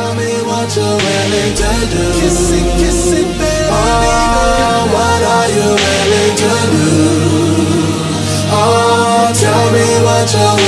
Tell me what you're willing to do. Kiss it, baby. Oh, what are you willing to do? Oh, tell me what you're willing to do.